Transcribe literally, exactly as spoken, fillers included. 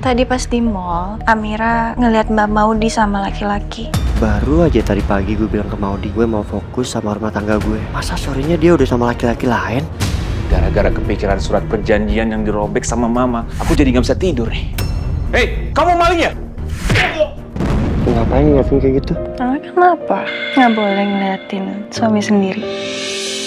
Tadi pas di mall, Amira ngeliat Mbak Maudy sama laki-laki. Baru aja tadi pagi gue bilang ke Maudy, gue mau fokus sama rumah tangga gue. Masa sorenya dia udah sama laki-laki lain? Gara-gara kepikiran surat perjanjian yang dirobek sama mama, aku jadi gak bisa tidur nih. Hei, kamu maling ya? Ngapain ngeliatin kayak gitu? Nah, kenapa? Gak boleh ngeliatin suami sendiri.